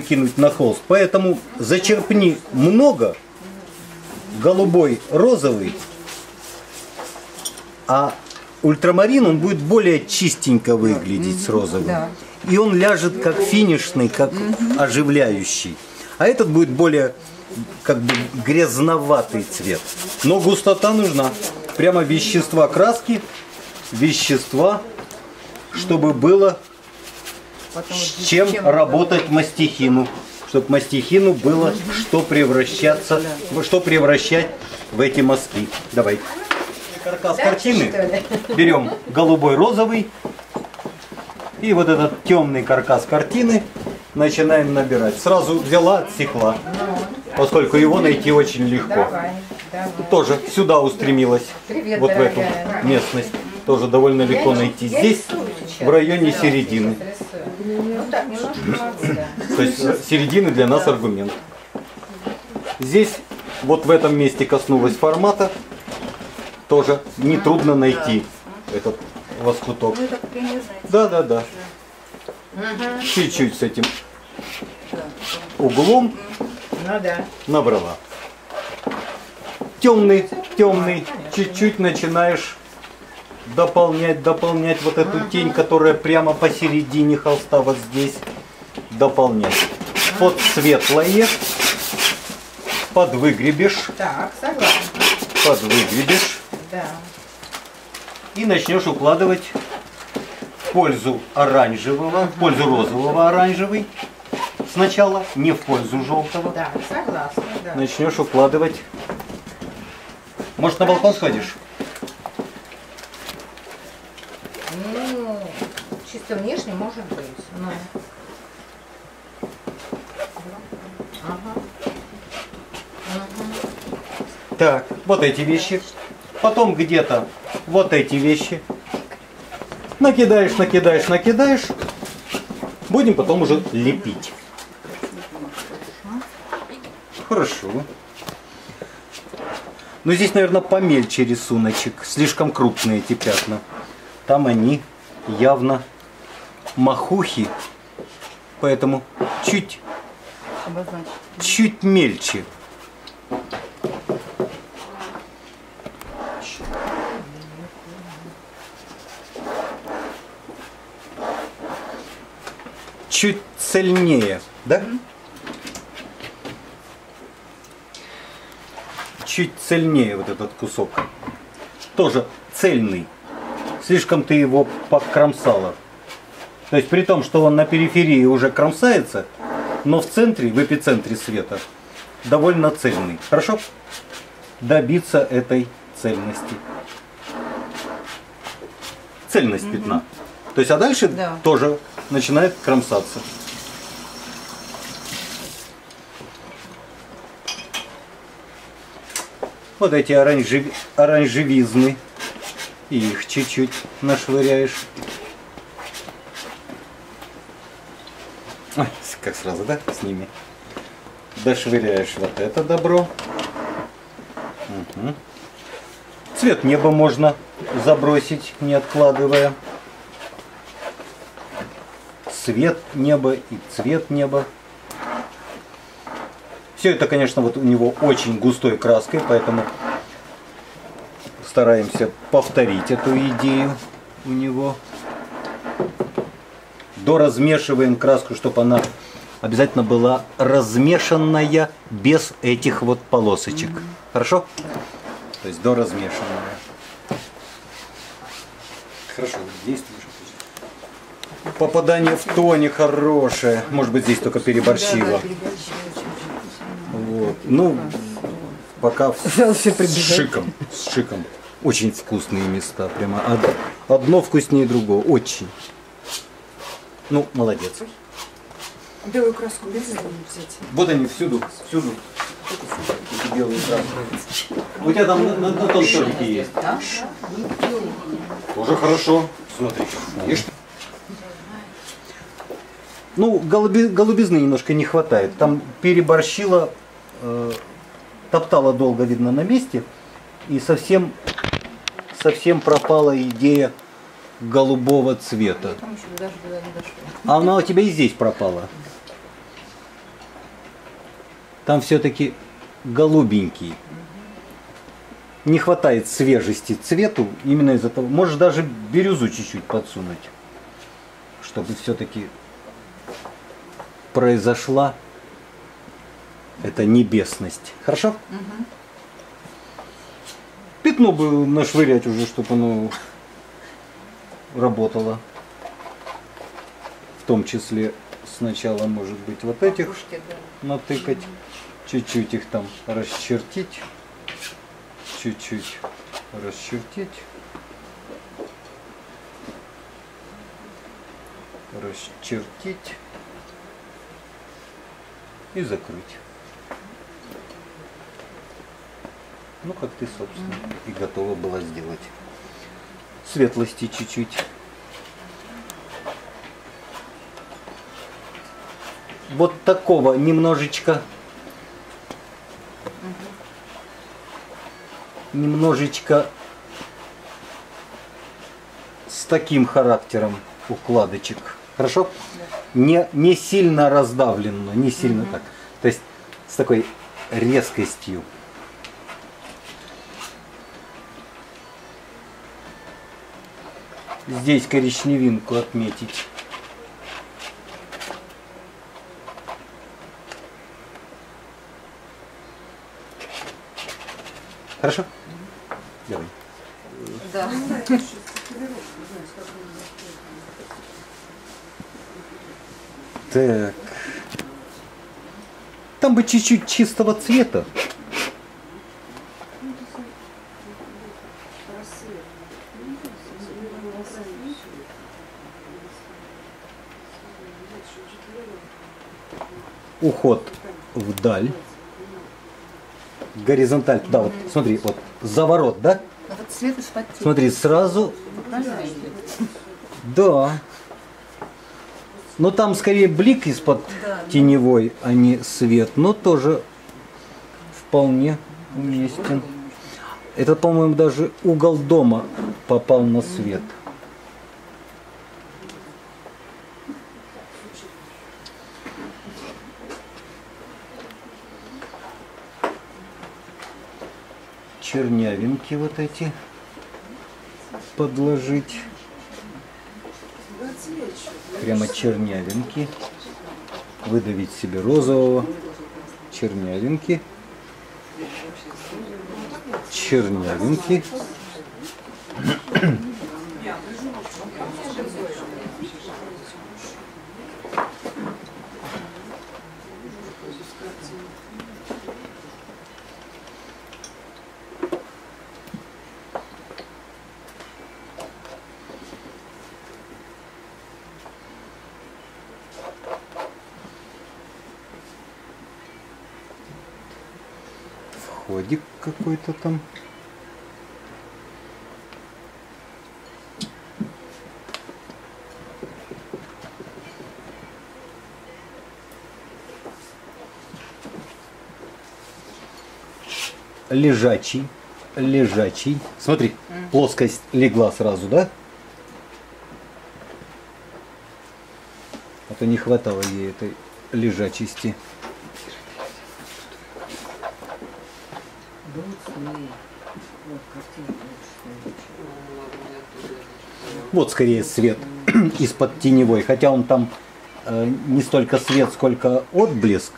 кинуть на холст. Поэтому зачерпни много, голубой, розовый, а ультрамарин, он будет более чистенько выглядеть с розовым. Да. И он ляжет как финишный, как оживляющий. А этот будет более как бы грязноватый цвет. Но густота нужна. Прямо вещества краски, вещества, чтобы было с чем работать мастихину. Чтобы мастихину было что превращать в эти мазки. Давай. Каркас картины. Берем голубой, розовый. И вот этот темный каркас картины начинаем набирать. Сразу взяла, отсекла, поскольку его найти очень легко. Тоже сюда устремилась, вот в эту местность. Тоже довольно легко найти. Здесь, в районе середины. То есть середины для нас аргумент. Здесь, вот в этом месте коснулась формата. Тоже нетрудно найти этот лоскуток. Да. Чуть-чуть с этим углом набрала. Темный, чуть-чуть начинаешь дополнять вот эту тень, которая прямо посередине холста, вот здесь дополнять. Под светлое подвыгребешь. Так, согласна. Подвыгребешь. Да. И начнешь укладывать в пользу оранжевого, в пользу розового оранжевый. Сначала не в пользу желтого. Да, согласна. Да. Начнешь укладывать. Может, на балкон сходишь? Ну, чисто внешне может быть. Но... Так, вот эти вещи. Потом где-то вот эти вещи. Накидаешь. Будем потом уже лепить. Хорошо. Но здесь, наверное, помельче рисуночек. Слишком крупные эти пятна. Там они явно махухи. Поэтому чуть мельче. Чуть цельнее, да? Чуть цельнее вот этот кусок. Тоже цельный. Слишком ты его покромсала. То есть при том, что он на периферии уже кромсается, но в центре, в эпицентре света, довольно цельный. Хорошо? Добиться этой цельности. Цельность пятна. То есть, а дальше тоже... начинает кромсаться. Вот эти оранжевизны. И их чуть-чуть нашвыряешь. Ой, как сразу, да? С ними. Дошвыряешь вот это добро. Угу. Цвет неба можно забросить, не откладывая. Цвет неба и цвет неба. Все это, конечно, вот у него очень густой краской, поэтому стараемся повторить эту идею у него. Доразмешиваем краску, чтобы она обязательно была размешанная без этих вот полосочек. Хорошо? То есть доразмешанная. Хорошо, действуем. Попадание в тоне хорошее. Может быть, здесь только переборщило. Вот. Ну, пока с шиком. Очень вкусные места. Прямо одно вкуснее другого. Очень. Ну, молодец. Белую краску нельзя взять. Вот они всюду. Белую краску. У тебя там на том столике есть. Тоже хорошо. Смотри. Ну, голубизны немножко не хватает. Там переборщила, топтала долго, видно, на месте. И совсем пропала идея голубого цвета. Она у тебя и здесь пропала. там все-таки голубенький. Не хватает свежести цвету, именно из-за того. Можешь даже бирюзу чуть-чуть подсунуть, чтобы все-таки произошла эта небесность. Хорошо? Угу. Пятно бы нашвырять уже, чтобы оно работало. В том числе сначала, может быть, вот этих пушки, да, натыкать, чуть-чуть их там расчертить. Чуть-чуть расчертить, расчертить и закрыть. Ну, как ты, собственно, и готова была сделать. Светлости чуть-чуть. Вот такого немножечко. Немножечко с таким характером укладочек. Хорошо? Да. Не сильно раздавленно, не сильно так. То есть с такой резкостью. Здесь коричневинку отметить. Хорошо? Давай. Да. Так. Там бы чуть-чуть чистого цвета. Уход вдаль. Горизонталь, да, вот смотри, вот заворот, да? А вот свет из-под тени. Смотри, сразу. Да. Но там скорее блик из-под теневой, а не свет, но тоже вполне уместен. Это, по-моему, даже угол дома попал на свет. Чернявинки вот эти подложить. Прямо чернявинки. Выдавить себе розового. Чернявинки. Чернявинки. Ходик какой-то там. Лежачий, лежачий. Смотри, плоскость легла сразу, да? А то не хватало ей этой лежачести. Вот скорее свет из-под теневой, хотя он там не столько свет, сколько отблеск.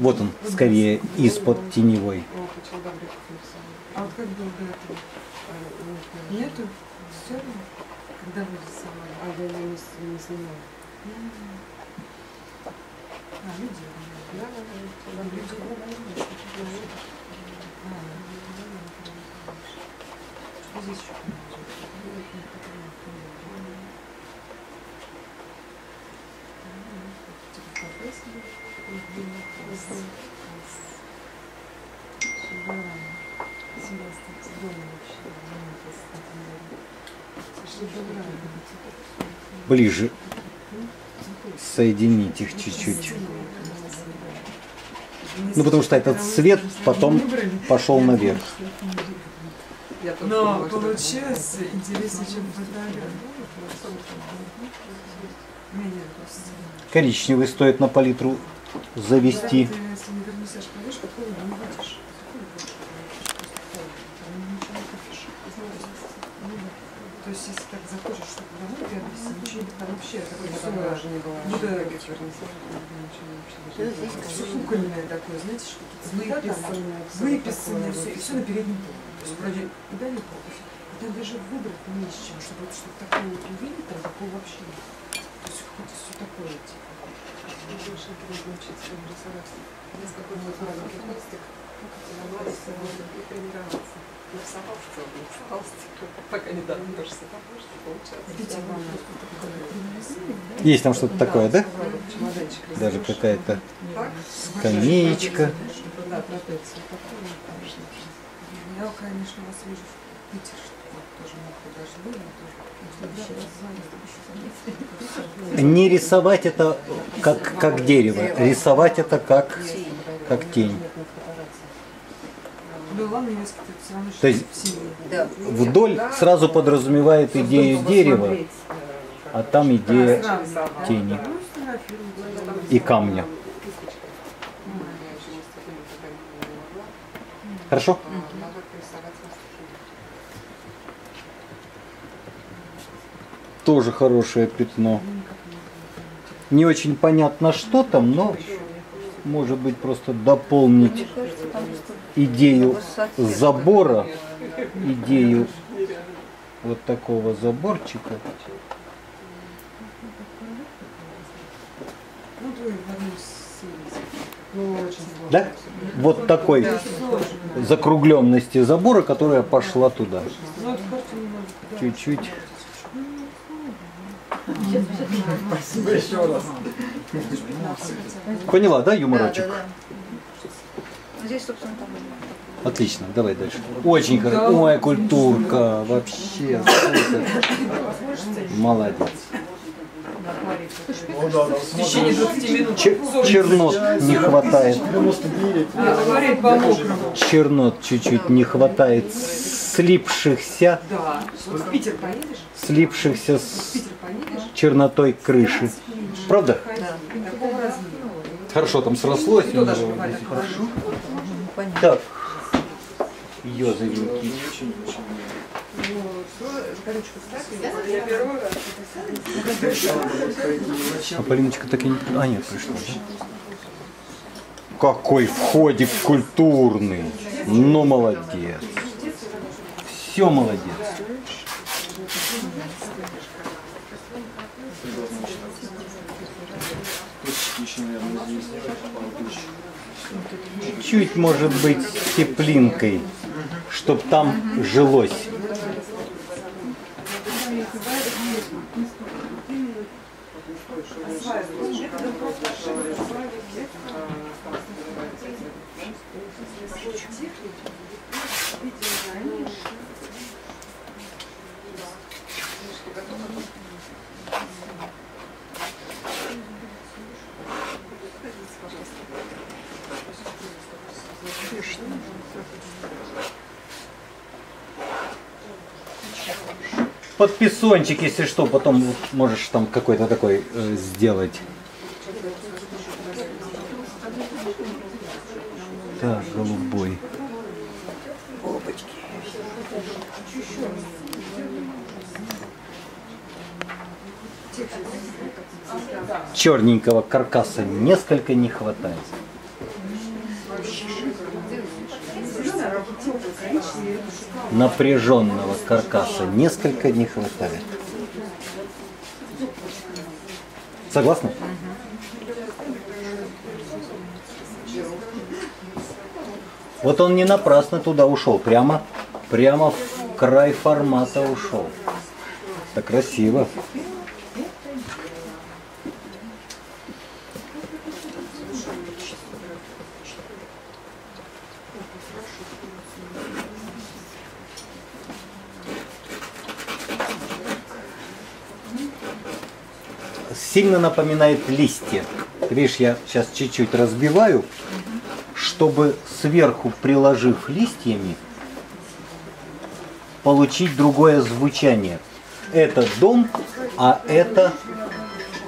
Вот он скорее из-под теневой. А вот как долго это? Нету? Все? Когда вы рисовали? А вы не снимали? А, видели? Ближе соединить их чуть-чуть. Ну, потому что этот свет потом пошел наверх. Но получилось интереснее, чем фотография. Коричневый стоит на палитру завести. Выписанное все, и все на переднем поле. То есть вроде и далеко. И там даже выбрать не с чем, чтобы вот что-то такое вот увидеть, там такого вообще нет. То есть хоть все такое типа. И больше это нужно учиться рисовать. Есть какой-нибудь маленький хвостик, набраться и тренироваться. Нарисовал стек, нарисовал стек. Пока не додумаешься, там может и получаться. Есть там что-то такое, да? Даже какая-то скамеечка. Я, конечно, вас вижу в Питере, тоже могу даже. Не рисовать это как дерево, рисовать это как тень. То есть вдоль сразу подразумевает идею дерева, а там идея тени и камня. Хорошо? Тоже хорошее пятно. Не очень понятно, что там, но может быть просто дополнить идею забора, идею вот такого заборчика. Да? Вот такой закругленности забора, которая пошла туда. Чуть-чуть. Спасибо еще раз. Поняла, да, юморочек? Здесь, собственно, там. Отлично, давай дальше. Очень хорошо. Ой, культурка, вообще. Молодец. В течение 20 минут. Чернот не хватает. Чернот чуть-чуть не хватает. Слипшихся. Слипшихся с чернотой крыши. Правда? Хорошо там срослось. Так. Ёзовенький. А Полиночка так и не... А нет, пришла. Да? Какой входик культурный. Ну, молодец. Все молодец. Чуть-чуть, может быть, с теплинкой, чтоб там жилось. Подписончик, если что, потом можешь там какой-то такой сделать. Так, голубой. Опачки. Черненького каркаса несколько не хватает. Напряженного каркаса несколько не хватает. Согласны? Вот он не напрасно туда ушел, прямо в край формата ушел. Так красиво. Сильно напоминает листья. Видишь, я сейчас чуть-чуть разбиваю, чтобы сверху, приложив листьями, получить другое звучание. Это дом, а это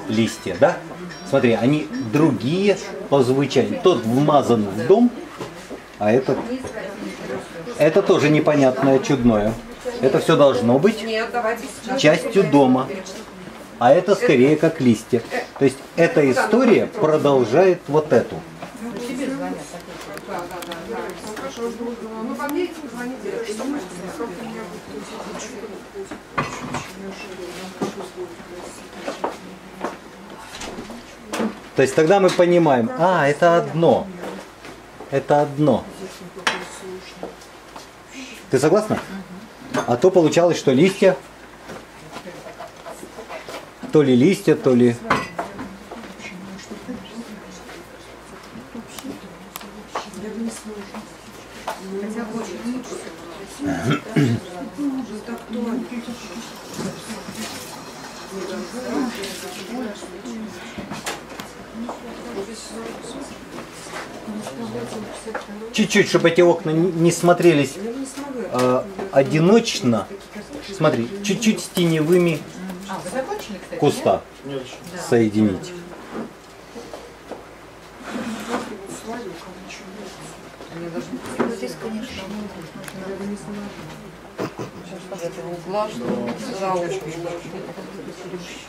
листья, да? Смотри, они другие по звучанию. Тот вмазан в дом, а этот... Это тоже непонятное, чудное. Это все должно быть частью дома. А это скорее как листья. То есть эта история продолжает вот эту. То есть тогда мы понимаем, а, это одно. Это одно. Ты согласна? А то получалось, что листья, то ли листья, то ли... Чуть-чуть, чтобы эти окна не смотрелись одиночно. Смотри, чуть-чуть с теневыми куста соединить.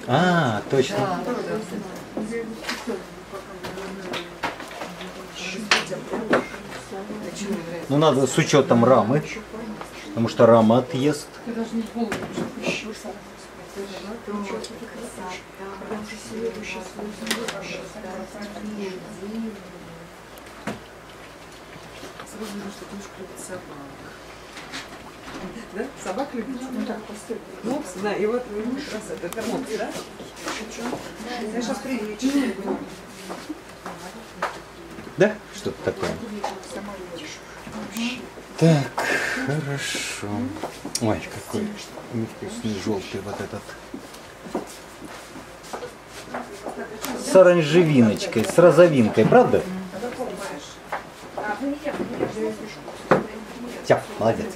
А, точно. Ну надо с учетом рамы, потому что рама отъезд. Да? Собак любит? Ну так, постой. Мопс, да, и вот красота. Это мопс, да? Я сейчас приеду. Да? Что-то такое. Так, хорошо. Ой, какой невкусный желтый вот этот. С оранжевиночкой, с розовинкой, правда? Все, молодец.